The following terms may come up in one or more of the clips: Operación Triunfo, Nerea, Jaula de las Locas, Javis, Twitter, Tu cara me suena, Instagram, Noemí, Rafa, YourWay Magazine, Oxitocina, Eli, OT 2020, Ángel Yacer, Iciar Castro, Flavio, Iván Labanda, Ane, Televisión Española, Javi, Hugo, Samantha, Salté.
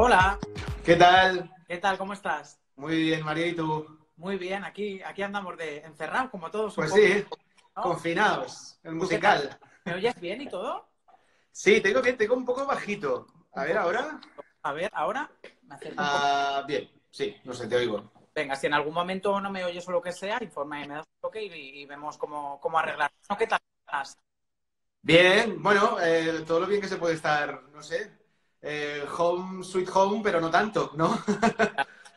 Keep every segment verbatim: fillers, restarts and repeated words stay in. Hola. ¿Qué tal? ¿Qué tal? ¿Cómo estás? Muy bien, María, ¿y tú? Muy bien, aquí, aquí andamos de encerrados como todos. Pues poco, sí, ¿no? Confinados, el musical. ¿Me oyes bien y todo? Sí, tengo bien, tengo un poco bajito. A ver, ahora. A ver, ahora. Me acerco un poco. Ah, bien, sí, no sé, te oigo. Venga, si en algún momento no me oyes o lo que sea, informa y me das un toque y, y vemos cómo, cómo arreglar. ¿Qué tal? Bien, bueno, eh, todo lo bien que se puede estar, no sé, eh, home, sweet home, pero no tanto, ¿no?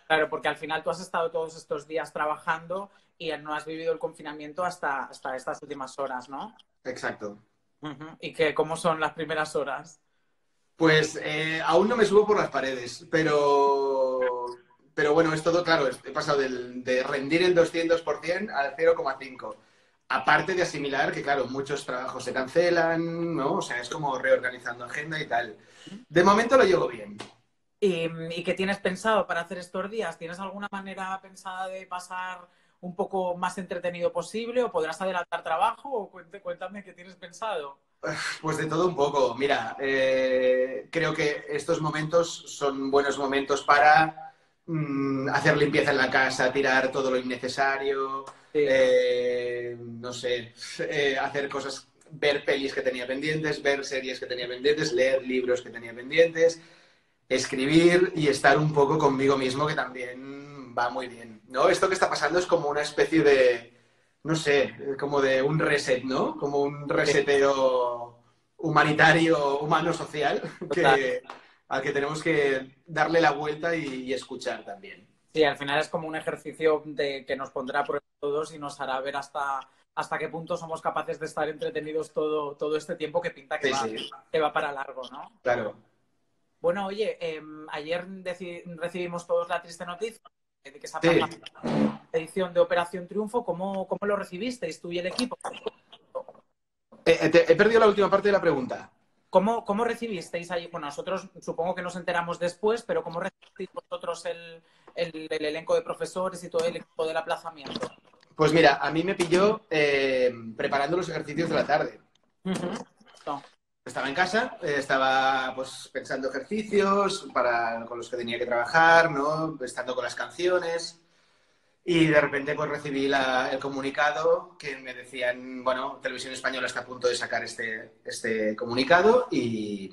Claro, porque al final tú has estado todos estos días trabajando y no has vivido el confinamiento hasta, hasta estas últimas horas, ¿no? Exacto. Uh-huh. ¿Y qué, cómo son las primeras horas? Pues eh, aún no me subo por las paredes, pero, pero bueno, es todo claro. He pasado del, de rendir el doscientos por ciento al cero coma cinco. Aparte de asimilar que, claro, muchos trabajos se cancelan, ¿no? O sea, es como reorganizando agenda y tal. De momento lo llevo bien. ¿Y, y qué tienes pensado para hacer estos días? ¿Tienes alguna manera pensada de pasar un poco más entretenido posible o podrás adelantar trabajo? O cuéntame, cuéntame qué tienes pensado. Pues de todo un poco. Mira, eh, creo que estos momentos son buenos momentos para mm, hacer limpieza en la casa, tirar todo lo innecesario, sí. eh, no sé, eh, hacer cosas, ver pelis que tenía pendientes, ver series que tenía pendientes, leer libros que tenía pendientes, escribir y estar un poco conmigo mismo, que también va muy bien, ¿no? Esto que está pasando es como una especie de, no sé, como de un reset, ¿no? Como un reseteo humanitario, humano-social, que, al que tenemos que darle la vuelta y, y escuchar también. Sí, al final es como un ejercicio de, que nos pondrá a prueba todos y nos hará ver hasta, hasta qué punto somos capaces de estar entretenidos todo, todo este tiempo que pinta que, sí, va, sí. que va para largo, ¿no? Claro. Bueno, oye, eh, ayer recibimos todos la triste noticia de que se ha pasado la edición de Operación Triunfo. ¿Cómo, cómo lo recibisteis tú y el equipo? Eh, te, he perdido la última parte de la pregunta. ¿Cómo, cómo recibisteis ahí? Bueno, nosotros supongo que nos enteramos después, pero ¿cómo recibisteis vosotros el, el, el elenco de profesores y todo el equipo del aplazamiento? Pues mira, a mí me pilló eh, preparando los ejercicios de la tarde. Uh-huh. No. Estaba en casa, estaba pues, pensando ejercicios para, con los que tenía que trabajar, ¿no? Estando con las canciones y de repente pues, recibí la, el comunicado que me decían, bueno, Televisión Española está a punto de sacar este, este comunicado y,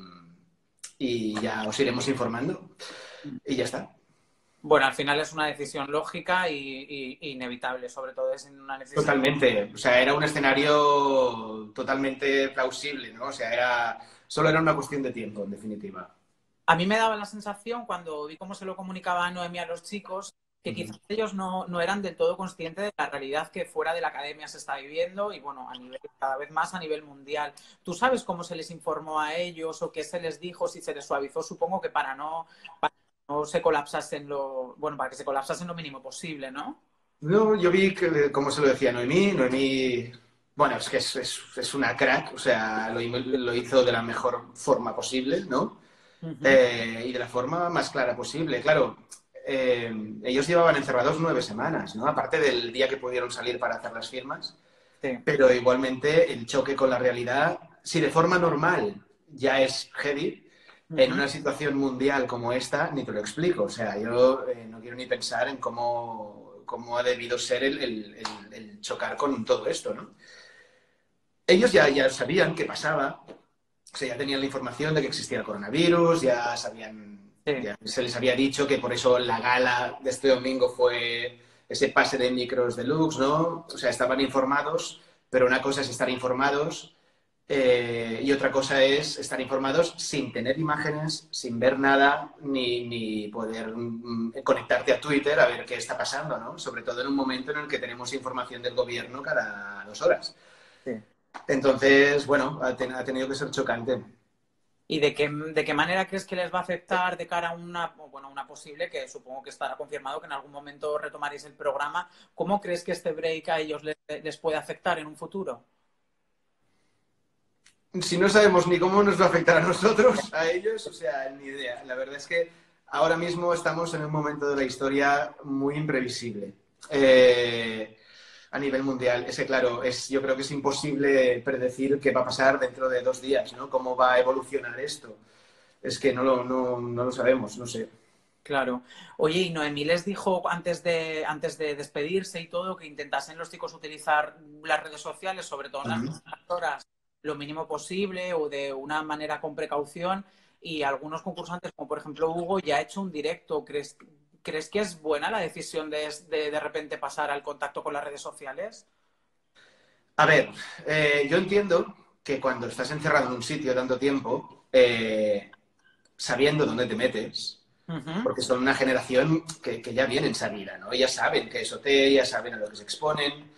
y ya os iremos informando y ya está. Bueno, al final es una decisión lógica y, y inevitable, sobre todo es una decisión... Totalmente, o sea, era un escenario totalmente plausible, ¿no? O sea, era solo era una cuestión de tiempo, en definitiva. A mí me daba la sensación, cuando vi cómo se lo comunicaba a Noemí a los chicos, que uh-huh. quizás ellos no, no eran del todo conscientes de la realidad que fuera de la academia se está viviendo y, bueno, a nivel, cada vez más a nivel mundial. ¿Tú sabes cómo se les informó a ellos o qué se les dijo, si se les suavizó? Supongo que para no... Para no se colapsasen lo... Bueno, para que se colapsasen lo mínimo posible, ¿no? No, yo vi que, como se lo decía Noemí, Noemí... Bueno, es que es, es, es una crack, o sea, lo, lo hizo de la mejor forma posible, ¿no? Uh-huh. eh, y de la forma más clara posible. Claro, eh, ellos llevaban encerrados nueve semanas, ¿no? Aparte del día que pudieron salir para hacer las firmas. Sí. Pero igualmente el choque con la realidad, si de forma normal ya es heavy... En una situación mundial como esta, ni te lo explico. O sea, yo eh, no quiero ni pensar en cómo, cómo ha debido ser el, el, el, el chocar con todo esto, ¿no? Ellos ya, ya sabían qué pasaba. O sea, ya tenían la información de que existía el coronavirus, ya sabían... Sí. Ya se les había dicho que por eso la gala de este domingo fue ese pase de micros deluxe, ¿no? O sea, estaban informados, pero una cosa es estar informados... Eh, y otra cosa es estar informados sin tener imágenes, sin ver nada, ni, ni poder mm, conectarte a Twitter a ver qué está pasando, ¿no? Sobre todo en un momento en el que tenemos información del gobierno cada dos horas. Sí. Entonces, bueno, ha, ten, ha tenido que ser chocante. ¿Y de qué, de qué manera crees que les va a afectar de cara a una, bueno, una posible, que supongo que estará confirmado que en algún momento retomaréis el programa? ¿Cómo crees que este break a ellos les, les puede afectar en un futuro? Si no sabemos ni cómo nos va a afectar a nosotros, a ellos, o sea, ni idea. La verdad es que ahora mismo estamos en un momento de la historia muy imprevisible eh, a nivel mundial. Es que, claro, es, yo creo que es imposible predecir qué va a pasar dentro de dos días, ¿no? Cómo va a evolucionar esto. es que no lo, no, no lo sabemos, no sé. Claro. Oye, y Noemí les dijo antes de, antes de despedirse y todo que intentasen los chicos utilizar las redes sociales, sobre todo en las primeras horas, lo mínimo posible o de una manera con precaución. Y algunos concursantes, como por ejemplo Hugo, ya ha hecho un directo. ¿Crees, ¿crees que es buena la decisión de, de de repente pasar al contacto con las redes sociales? A ver, eh, yo entiendo que cuando estás encerrado en un sitio tanto tiempo, eh, sabiendo dónde te metes, uh-huh. porque son una generación que, que ya vienen sabida, ¿no? Ya saben qué es O T, ya saben a lo que se exponen,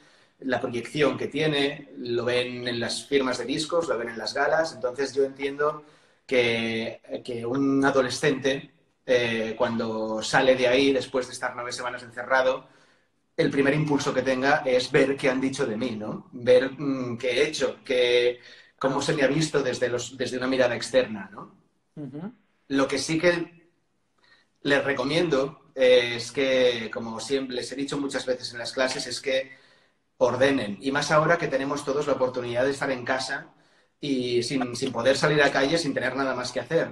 la proyección que tiene, lo ven en las firmas de discos, lo ven en las galas. Entonces yo entiendo que, que un adolescente, eh, cuando sale de ahí, después de estar nueve semanas encerrado, el primer impulso que tenga es ver qué han dicho de mí, ¿no? Ver mmm, qué he hecho, qué, cómo se me ha visto desde, los, desde una mirada externa, ¿no? Uh-huh. Lo que sí que les recomiendo eh, es que, como siempre les he dicho muchas veces en las clases, es que ordenen. Y más ahora que tenemos todos la oportunidad de estar en casa y sin, sin poder salir a la calle, sin tener nada más que hacer.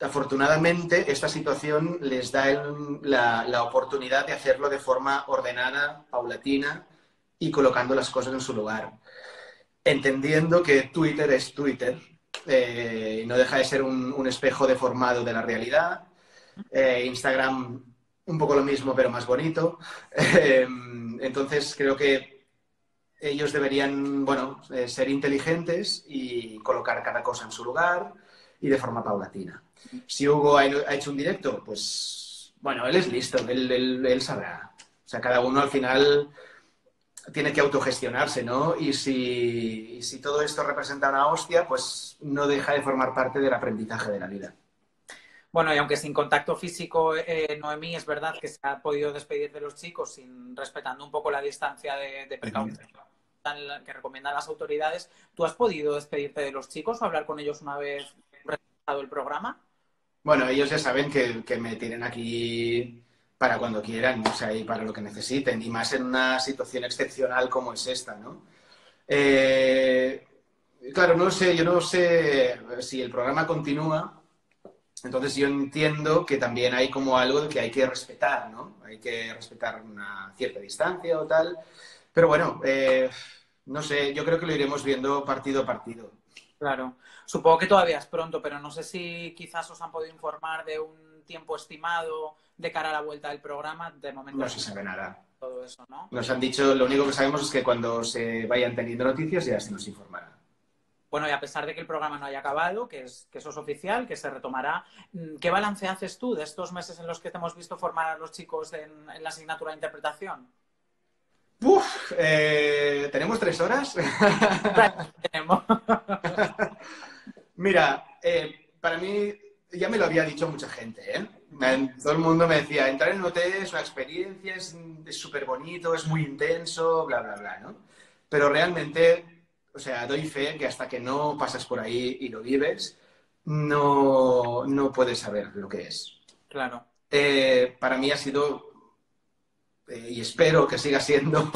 Afortunadamente, esta situación les da el, la, la oportunidad de hacerlo de forma ordenada, paulatina y colocando las cosas en su lugar. Entendiendo que Twitter es Twitter, eh, no deja de ser un, un espejo deformado de la realidad. Eh, Instagram, un poco lo mismo, pero más bonito. Eh, entonces, creo que ellos deberían, bueno, eh, ser inteligentes y colocar cada cosa en su lugar y de forma paulatina. Si Hugo ha hecho un directo, pues, bueno, él es listo, él, él, él sabrá. O sea, cada uno al final tiene que autogestionarse, ¿no? Y si, y si todo esto representa una hostia, pues no deja de formar parte del aprendizaje de la vida. Bueno, y aunque sin contacto físico, eh, Noemí, es verdad que se ha podido despedir de los chicos sin respetando un poco la distancia de, de precaución que recomiendan las autoridades. ¿Tú has podido despedirte de los chicos o hablar con ellos una vez el programa? Bueno, ellos ya saben que, que me tienen aquí para cuando quieran, o sea, y para lo que necesiten, y más en una situación excepcional como es esta, ¿no? Eh, claro, no sé, yo no sé si el programa continúa, entonces yo entiendo que también hay como algo que hay que respetar, ¿no? Hay que respetar una cierta distancia o tal, pero bueno, eh, no sé, yo creo que lo iremos viendo partido a partido. Claro. Supongo que todavía es pronto, pero no sé si quizás os han podido informar de un tiempo estimado de cara a la vuelta del programa. De momento no se sabe nada. Todo eso, ¿no? Nos han dicho, lo único que sabemos es que cuando se vayan teniendo noticias ya se nos informará. Bueno, y a pesar de que el programa no haya acabado, que, es, que eso es oficial, que se retomará, ¿qué balance haces tú de estos meses en los que te hemos visto formar a los chicos en, en la asignatura de interpretación? ¡Uf! Eh, ¿Tenemos tres horas? Tenemos. Mira, eh, para mí, ya me lo había dicho mucha gente, ¿eh? Me, todo el mundo me decía, entrar en O T es una experiencia, es súper bonito, es muy intenso, bla, bla, bla, ¿no? Pero realmente, o sea, doy fe que hasta que no pasas por ahí y lo vives, no, no puedes saber lo que es. Claro. Eh, para mí ha sido... y espero que siga siendo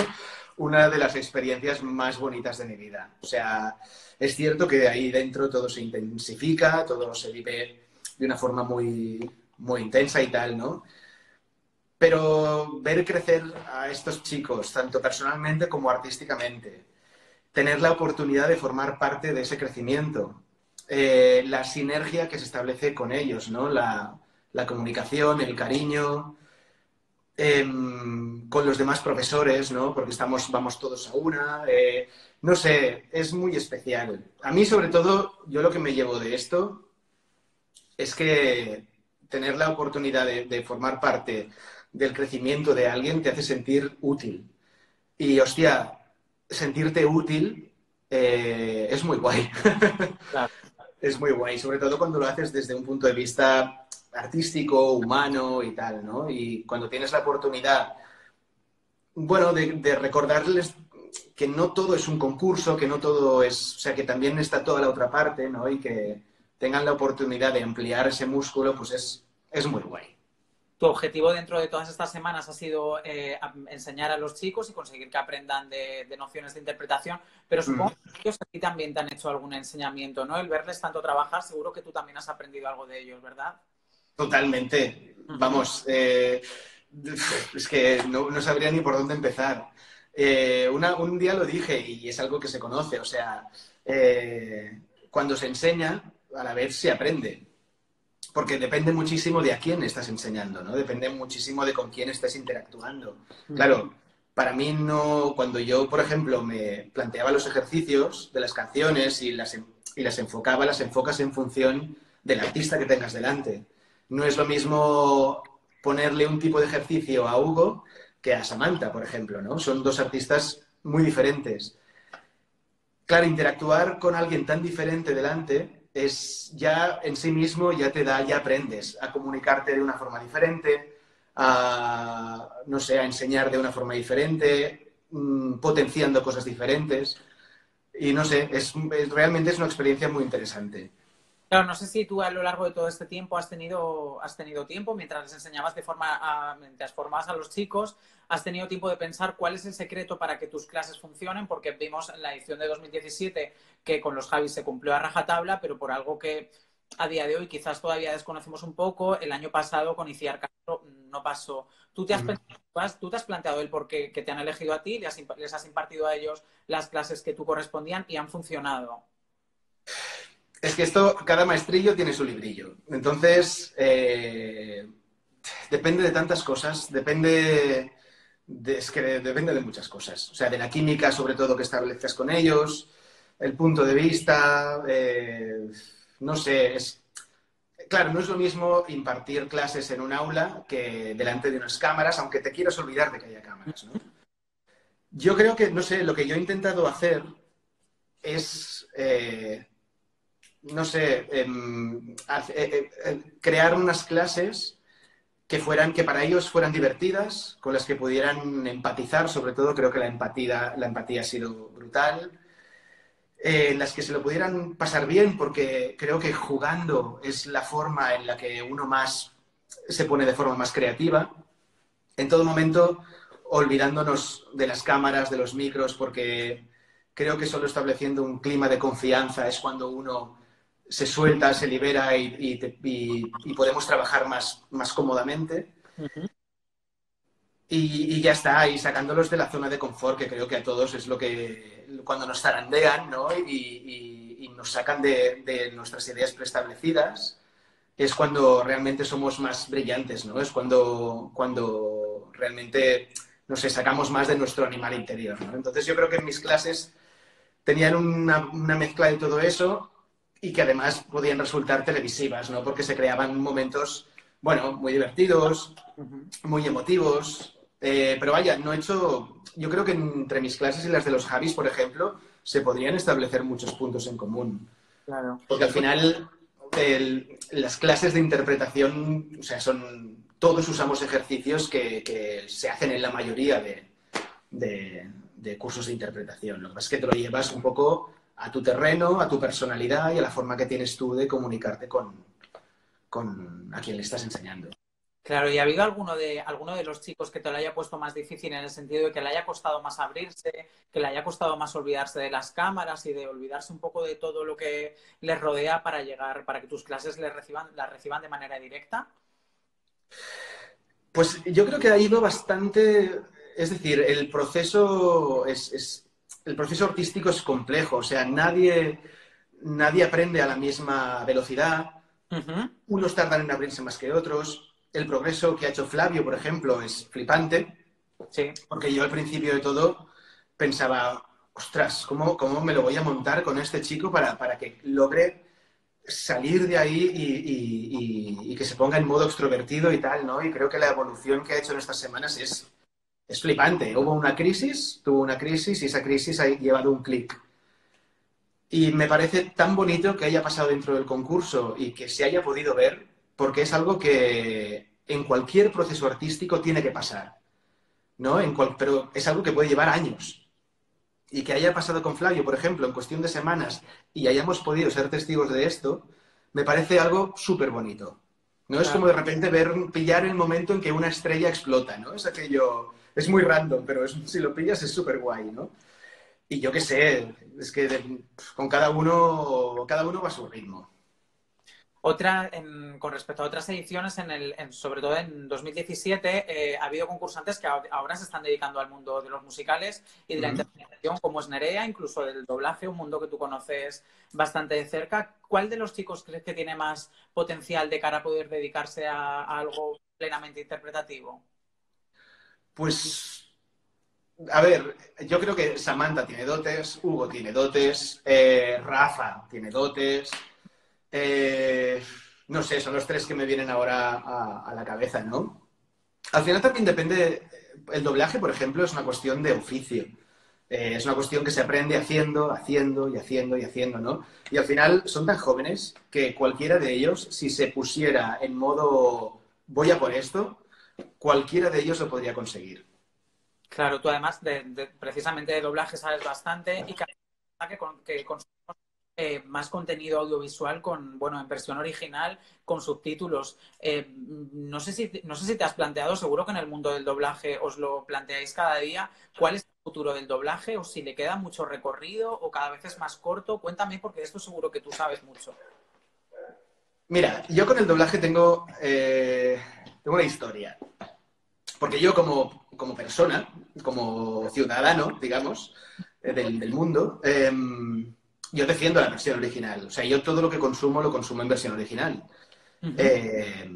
una de las experiencias más bonitas de mi vida. O sea, es cierto que ahí dentro todo se intensifica, todo se vive de una forma muy, muy intensa y tal, ¿no? Pero ver crecer a estos chicos, tanto personalmente como artísticamente, tener la oportunidad de formar parte de ese crecimiento, eh, la sinergia que se establece con ellos, ¿no? La, la comunicación, el cariño... Eh, con los demás profesores, ¿no? Porque estamos, vamos todos a una, eh, no sé, es muy especial. A mí, sobre todo, yo lo que me llevo de esto es que tener la oportunidad de, de formar parte del crecimiento de alguien te hace sentir útil. Y, hostia, sentirte útil eh, es muy guay. Claro. Es muy guay, sobre todo cuando lo haces desde un punto de vista... artístico, humano y tal, ¿no? Y cuando tienes la oportunidad, bueno, de, de recordarles que no todo es un concurso, que no todo es... O sea, que también está toda la otra parte, ¿no? Y que tengan la oportunidad de ampliar ese músculo, pues es, es muy guay. Tu objetivo dentro de todas estas semanas ha sido eh, enseñar a los chicos y conseguir que aprendan de, de nociones de interpretación, pero supongo mm. que ellos aquí también te han hecho algún enseñamiento, ¿no? El verles tanto trabajar, seguro que tú también has aprendido algo de ellos, ¿verdad? Totalmente. Vamos, eh, es que no, no sabría ni por dónde empezar. Eh, una, un día lo dije y es algo que se conoce, o sea, eh, cuando se enseña, a la vez se aprende. Porque depende muchísimo de a quién estás enseñando, ¿no? Depende muchísimo de con quién estás interactuando. Claro, para mí no... Cuando yo, por ejemplo, me planteaba los ejercicios de las canciones y las, y las enfocaba, las enfocas en función del artista que tengas delante. No es lo mismo ponerle un tipo de ejercicio a Hugo que a Samantha, por ejemplo, ¿no? Son dos artistas muy diferentes. Claro, interactuar con alguien tan diferente delante... es ya en sí mismo, ya te da, ya aprendes a comunicarte de una forma diferente, a, no sé, a enseñar de una forma diferente, potenciando cosas diferentes. Y no sé, es, es, realmente es una experiencia muy interesante. Claro, no sé si tú a lo largo de todo este tiempo has tenido, has tenido tiempo, mientras les enseñabas de forma, a, mientras formabas a los chicos, has tenido tiempo de pensar cuál es el secreto para que tus clases funcionen, porque vimos en la edición de dos mil diecisiete que con los Javis se cumplió a rajatabla, pero por algo que a día de hoy quizás todavía desconocemos un poco, el año pasado con Iciar Castro no pasó. ¿Tú te has, mm. pensado, tú te has planteado el por qué que te han elegido a ti, les, les has impartido a ellos las clases que tú correspondían y han funcionado? Es que esto, cada maestrillo tiene su librillo. Entonces, eh, depende de tantas cosas, depende de, es que depende de muchas cosas. O sea, de la química, sobre todo, que establezcas con ellos, el punto de vista, eh, no sé. Es, claro, no es lo mismo impartir clases en un aula que delante de unas cámaras, aunque te quieras olvidar de que haya cámaras, ¿no? Yo creo que, no sé, lo que yo he intentado hacer es... Eh, no sé, eh, eh, eh, crear unas clases que fueran, que para ellos fueran divertidas, con las que pudieran empatizar, sobre todo creo que la empatía, la empatía ha sido brutal, eh, en las que se lo pudieran pasar bien, porque creo que jugando es la forma en la que uno más se pone de forma más creativa, en todo momento olvidándonos de las cámaras, de los micros, porque creo que solo estableciendo un clima de confianza es cuando uno se suelta, se libera y, y, te, y, y podemos trabajar más, más cómodamente. Uh-huh. y, y ya está, y sacándolos de la zona de confort, que creo que a todos es lo que... Cuando nos zarandean, ¿no? y, y, y nos sacan de, de nuestras ideas preestablecidas, es cuando realmente somos más brillantes, ¿no? Es cuando, cuando realmente, no sé, sacamos más de nuestro animal interior, ¿no? Entonces yo creo que en mis clases tenían una, una mezcla de todo eso, y que además podían resultar televisivas, ¿no? Porque se creaban momentos, bueno, muy divertidos, muy emotivos, eh, pero vaya, no he hecho... Yo creo que entre mis clases y las de los Javis, por ejemplo, se podrían establecer muchos puntos en común. Claro. Porque al final el, las clases de interpretación, o sea, son... Todos usamos ejercicios que, que se hacen en la mayoría de, de, de cursos de interpretación. Lo que pasa es que te lo llevas un poco... a tu terreno, a tu personalidad y a la forma que tienes tú de comunicarte con, con a quien le estás enseñando. Claro, ¿y ha habido alguno de, alguno de los chicos que te lo haya puesto más difícil en el sentido de que le haya costado más abrirse, que le haya costado más olvidarse de las cámaras y de olvidarse un poco de todo lo que les rodea para llegar, para que tus clases les reciban, las reciban de manera directa? Pues yo creo que ha ido bastante... Es decir, el proceso es... es... El proceso artístico es complejo, o sea, nadie, nadie aprende a la misma velocidad. Uh-huh. Unos tardan en abrirse más que otros. El progreso que ha hecho Flavio, por ejemplo, es flipante. Sí. Porque yo al principio de todo pensaba, ostras, ¿cómo, cómo me lo voy a montar con este chico para, para que logre salir de ahí y, y, y, y que se ponga en modo extrovertido y tal, ¿no? Y creo que la evolución que ha hecho en estas semanas es... Es flipante. Hubo una crisis, tuvo una crisis y esa crisis ha llevado un clic. Y me parece tan bonito que haya pasado dentro del concurso y que se haya podido ver, porque es algo que en cualquier proceso artístico tiene que pasar, ¿no? En cual, pero es algo que puede llevar años. Y que haya pasado con Flavio, por ejemplo, en cuestión de semanas y hayamos podido ser testigos de esto, me parece algo súper bonito. ¿no? Claro. Es como de repente ver, pillar el momento en que una estrella explota, ¿no? Es aquello... Es muy random, pero es, si lo pillas es súper guay, ¿no? Y yo qué sé, es que de, con cada uno, cada uno va a su ritmo. Otra, en, con respecto a otras ediciones, en el, en, sobre todo en dos mil diecisiete, eh, ha habido concursantes que ahora se están dedicando al mundo de los musicales y de la interpretación, como es Nerea, incluso del doblaje, un mundo que tú conoces bastante de cerca. ¿Cuál de los chicos crees que tiene más potencial de cara a poder dedicarse a, a algo plenamente interpretativo? Pues, a ver, yo creo que Samantha tiene dotes, Hugo tiene dotes, eh, Rafa tiene dotes... Eh, no sé, son los tres que me vienen ahora a, a la cabeza, ¿no? Al final también depende... El doblaje, por ejemplo, es una cuestión de oficio. Eh, es una cuestión que se aprende haciendo, haciendo y haciendo y haciendo, ¿no? Y al final son tan jóvenes que cualquiera de ellos, si se pusiera en modo voy a por esto, cualquiera de ellos lo podría conseguir. Claro, tú además de, de, precisamente de doblaje sabes bastante y que, con, que con... Eh, más contenido audiovisual con, bueno, en versión original, con subtítulos. Eh, no sé si, no sé si te has planteado, seguro que en el mundo del doblaje os lo planteáis cada día, ¿cuál es el futuro del doblaje? ¿O si le queda mucho recorrido o cada vez es más corto? Cuéntame, porque de esto seguro que tú sabes mucho. Mira, yo con el doblaje tengo, eh, tengo una historia. Porque yo como, como persona, como ciudadano, digamos, eh, del, del mundo... Eh, Yo defiendo la versión original. O sea, yo todo lo que consumo, lo consumo en versión original. Uh-huh. Eh,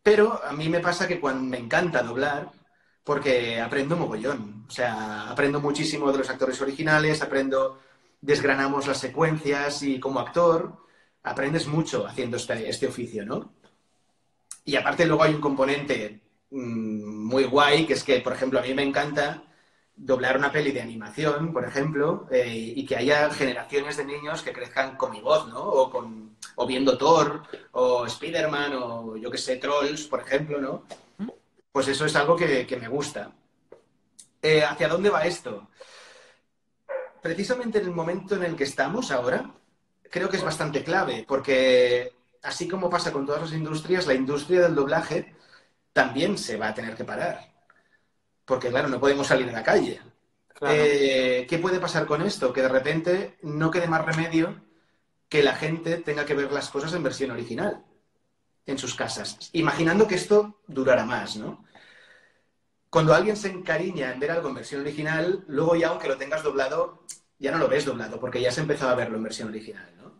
pero a mí me pasa que cuando me encanta doblar, porque aprendo mogollón. O sea, aprendo muchísimo de los actores originales, aprendo, desgranamos las secuencias y como actor aprendes mucho haciendo este, este oficio, ¿no? Y aparte luego hay un componente mmm, muy guay, que es que, por ejemplo, a mí me encanta... doblar una peli de animación, por ejemplo, eh, y que haya generaciones de niños que crezcan con mi voz, ¿no? O, con, o viendo Thor, o Spider-Man, o yo qué sé, Trolls, por ejemplo, ¿no? Pues eso es algo que, que me gusta. Eh, ¿Hacia dónde va esto? Precisamente en el momento en el que estamos ahora, creo que es bastante clave, porque así como pasa con todas las industrias, la industria del doblaje también se va a tener que parar. Porque, claro, no podemos salir a la calle. Claro. Eh, ¿Qué puede pasar con esto? Que de repente no quede más remedio que la gente tenga que ver las cosas en versión original, en sus casas, imaginando que esto durará más, ¿no? Cuando alguien se encariña en ver algo en versión original, luego ya, aunque lo tengas doblado, ya no lo ves doblado, porque ya has empezado a verlo en versión original, ¿no?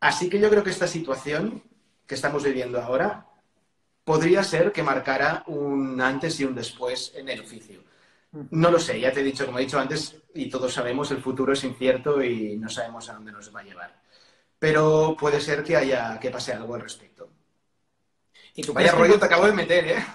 Así que yo creo que esta situación que estamos viviendo ahora... podría ser que marcara un antes y un después en el oficio. No lo sé, ya te he dicho, como he dicho antes, y todos sabemos, el futuro es incierto y no sabemos a dónde nos va a llevar. Pero puede ser que haya que pase algo al respecto. ¿Y tú Vaya rollo que... te acabo de meter, ¿eh?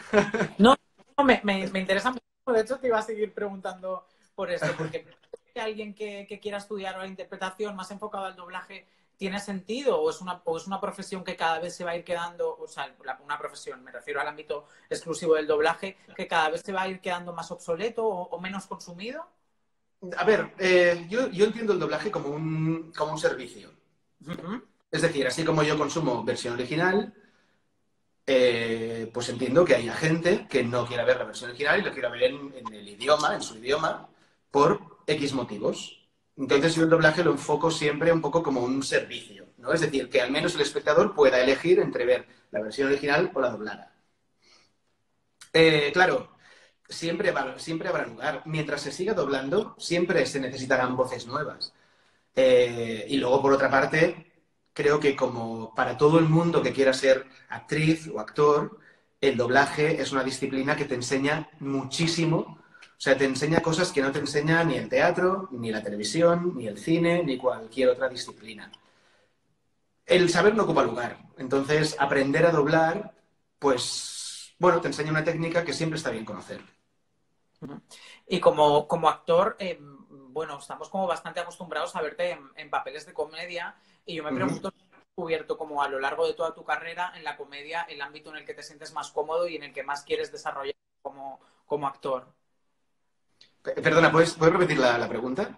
No, no me, me, me interesa mucho. De hecho, te iba a seguir preguntando por esto, porque alguien que, que quiera estudiar la interpretación más enfocado al doblaje... ¿Tiene sentido o es, una, o es una profesión que cada vez se va a ir quedando, o sea, una profesión, me refiero al ámbito exclusivo del doblaje, que cada vez se va a ir quedando más obsoleto o, o menos consumido? A ver, eh, yo, yo entiendo el doblaje como un, como un servicio. Uh-huh. Es decir, así como yo consumo versión original, eh, pues entiendo que hay gente que no quiera ver la versión original y lo quiera ver en, en el idioma, en su idioma, por X motivos. Entonces yo el doblaje lo enfoco siempre un poco como un servicio, ¿no? Es decir, que al menos el espectador pueda elegir entre ver la versión original o la doblada. Eh, claro, siempre, va, siempre habrá lugar. Mientras se siga doblando, siempre se necesitarán voces nuevas. Eh, y luego, por otra parte, creo que como para todo el mundo que quiera ser actriz o actor, el doblaje es una disciplina que te enseña muchísimo. O sea, te enseña cosas que no te enseña ni el teatro, ni la televisión, ni el cine, ni cualquier otra disciplina. El saber no ocupa lugar. Entonces, aprender a doblar, pues, bueno, te enseña una técnica que siempre está bien conocer. Y como, como actor, eh, bueno, estamos como bastante acostumbrados a verte en, en papeles de comedia. Y yo me pregunto... Uh-huh. Cubierto como a lo largo de toda tu carrera en la comedia, el ámbito en el que te sientes más cómodo y en el que más quieres desarrollar como, como actor. Perdona, ¿puedes, ¿puedes repetir la, la pregunta?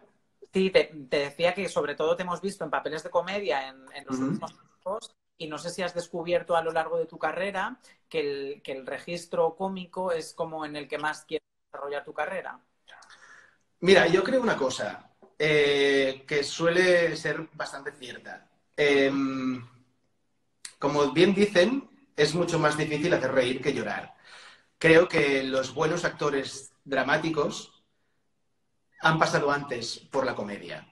Sí, te, te decía que sobre todo te hemos visto en papeles de comedia en, en los uh-huh. últimos tiempos Y no sé si has descubierto a lo largo de tu carrera que el, que el registro cómico es como en el que más quieres desarrollar tu carrera. Mira, yo creo una cosa eh, que suele ser bastante cierta. Eh, como bien dicen, es mucho más difícil hacer reír que llorar. Creo que los buenos actores dramáticos han pasado antes por la comedia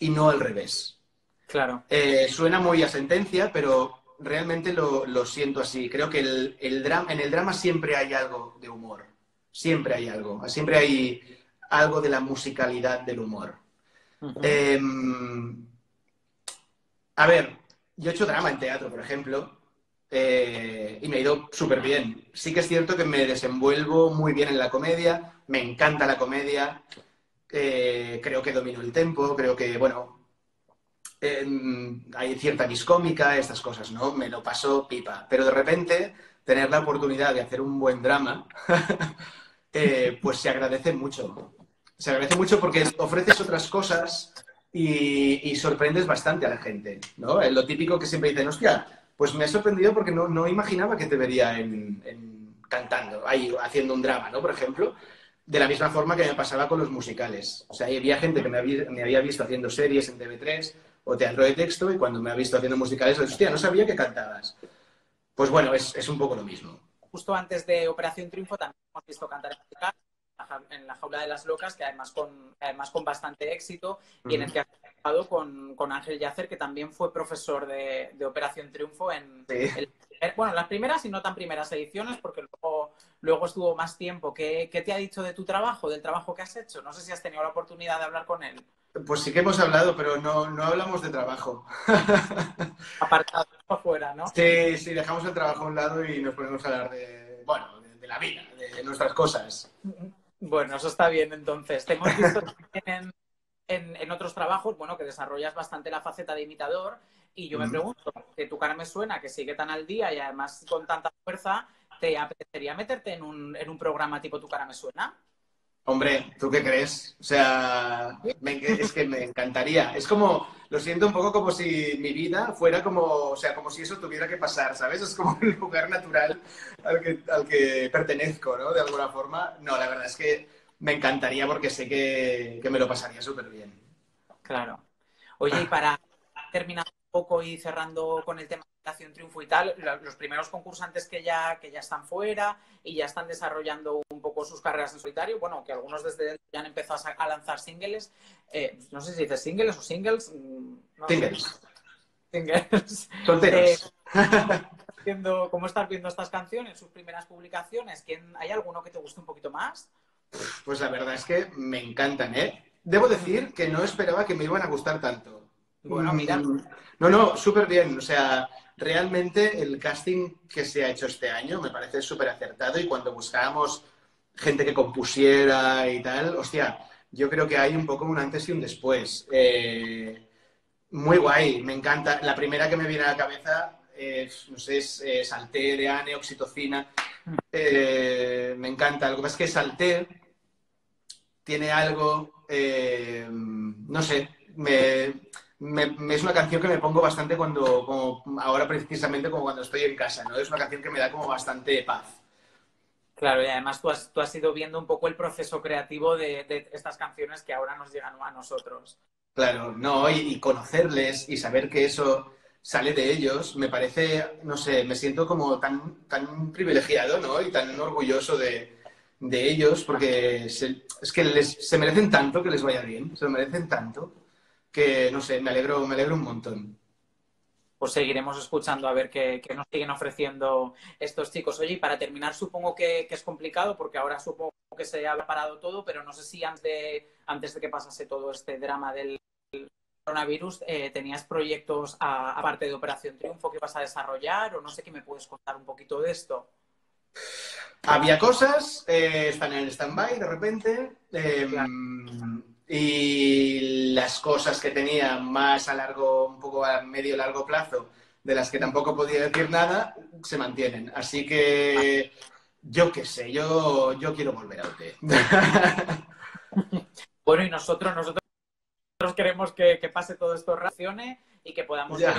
y no al revés. Claro. Eh, suena muy a sentencia, pero realmente lo, lo siento así. Creo que el, el drama, en el drama siempre hay algo de humor. Siempre hay algo. Siempre hay algo de la musicalidad del humor. Uh-huh. eh, a ver, yo he hecho drama en teatro, por ejemplo, eh, y me ha ido súper bien. Sí que es cierto que me desenvuelvo muy bien en la comedia. Me encanta la comedia. Eh, creo que domino el tempo. Creo que, bueno... En, hay cierta discómica, estas cosas, ¿no? Me lo paso pipa. Pero de repente, tener la oportunidad de hacer un buen drama, eh, pues se agradece mucho. Se agradece mucho porque ofreces otras cosas y, y sorprendes bastante a la gente, ¿no? Es lo típico que siempre dicen, hostia, pues me ha sorprendido porque no, no imaginaba que te vería en, en cantando, ahí, haciendo un drama, ¿no? Por ejemplo... De la misma forma que me pasaba con los musicales. O sea, había gente que me había, me había visto haciendo series en T V tres o teatro de texto y cuando me ha visto haciendo musicales, hostia, no sabía que cantabas. Pues bueno, es, es un poco lo mismo. Justo antes de Operación Triunfo también hemos visto cantar en la Jaula de las Locas, que además con, además con bastante éxito, y uh-huh. en el que has trabajado con, con Ángel Yacer, que también fue profesor de, de Operación Triunfo en... Sí. El, bueno, las primeras y no tan primeras ediciones, porque luego, luego estuvo más tiempo. ¿Qué, ¿Qué te ha dicho de tu trabajo, del trabajo que has hecho? No sé si has tenido la oportunidad de hablar con él. Pues sí que hemos hablado, pero no, no hablamos de trabajo. Apartado afuera, ¿no? Sí, sí, dejamos el trabajo a un lado y nos ponemos a hablar de, bueno, de, de la vida, de, de nuestras cosas. Bueno, eso está bien, entonces. Te hemos visto en, en, en otros trabajos, bueno, que desarrollas bastante la faceta de imitador. Y yo me pregunto, que Tu cara me suena, que sigue tan al día y además con tanta fuerza, ¿te apetecería meterte en un, en un programa tipo Tu cara me suena? Hombre, ¿tú qué crees? O sea, me, es que me encantaría. Es como, lo siento un poco como si mi vida fuera como, o sea, como si eso tuviera que pasar, ¿sabes? Es como el lugar natural al que, al que pertenezco, ¿no? De alguna forma. No, la verdad es que me encantaría porque sé que, que me lo pasaría súper bien. Claro. Oye, y para terminar... poco y cerrando con el tema de Operación Triunfo y tal, los primeros concursantes que ya, que ya están fuera y ya están desarrollando un poco sus carreras en solitario, bueno, que algunos desde dentro ya han empezado a lanzar singles, eh, no sé si dices singles o singles, no, singles, singles, solteros. Eh, viendo, ¿cómo estás viendo estas canciones, sus primeras publicaciones? ¿Quién, ¿Hay alguno que te guste un poquito más? Pues la verdad es que me encantan, ¿eh? Debo decir que no esperaba que me iban a gustar tanto. Bueno, mira. No, no, súper bien. O sea, realmente el casting que se ha hecho este año me parece súper acertado y cuando buscábamos gente que compusiera y tal, hostia, yo creo que hay un poco un antes y un después. Eh, muy guay, me encanta. La primera que me viene a la cabeza es, no sé, es eh, Salté de Ane, Oxitocina. Eh, me encanta. Lo que pasa es que Salté tiene algo, eh, no sé, me... Me, me, es una canción que me pongo bastante cuando, como ahora precisamente como cuando estoy en casa, ¿no? Es una canción que me da como bastante paz. Claro, y además tú has, tú has ido viendo un poco el proceso creativo de, de estas canciones que ahora nos llegan a nosotros. Claro, no, y, y conocerles y saber que eso sale de ellos, me parece, no sé, me siento como tan, tan privilegiado, ¿no? Y tan orgulloso de, de ellos porque se, es que les, se merecen tanto que les vaya bien, se lo merecen tanto. Que, no sé, me alegro, me alegro un montón. Pues seguiremos escuchando a ver qué, qué nos siguen ofreciendo estos chicos. Oye, y para terminar, supongo que, que es complicado, porque ahora supongo que se ha parado todo, pero no sé si antes de, antes de que pasase todo este drama del coronavirus, eh, tenías proyectos a, aparte de Operación Triunfo que vas a desarrollar, o no sé, qué me puedes contar un poquito de esto. Había cosas, eh, están en stand-by de repente. Eh, claro. Y las cosas que tenía más a largo, un poco a medio largo plazo, de las que tampoco podía decir nada, se mantienen. Así que yo qué sé, yo, yo quiero volver a usted. Bueno, y nosotros, nosotros queremos que, que pase todo esto, reaccione y que podamos ver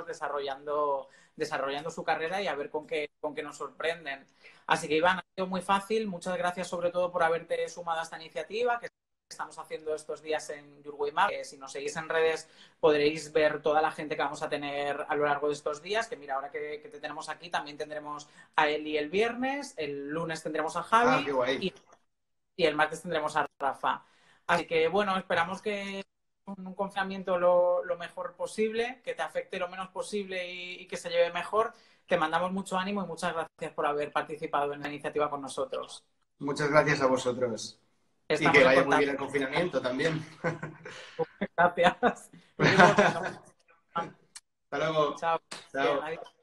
desarrollando, desarrollando su carrera y a ver con qué, con qué nos sorprenden. Así que, Iván, ha sido muy fácil. Muchas gracias sobre todo por haberte sumado a esta iniciativa que estamos haciendo estos días en YourWay Magazine. Si nos seguís en redes podréis ver toda la gente que vamos a tener a lo largo de estos días, que mira, ahora que, que te tenemos aquí, también tendremos a Eli el viernes, el lunes tendremos a Javi, ah, qué guay. Y, y el martes tendremos a Rafa. Así que, bueno, esperamos que un confinamiento lo, lo mejor posible, que te afecte lo menos posible y, y que se lleve mejor. Te mandamos mucho ánimo y muchas gracias por haber participado en la iniciativa con nosotros. Muchas gracias a vosotros. Estamos y que vaya muy bien el confinamiento también. Gracias. Hasta luego. Chao. Chao. Chao.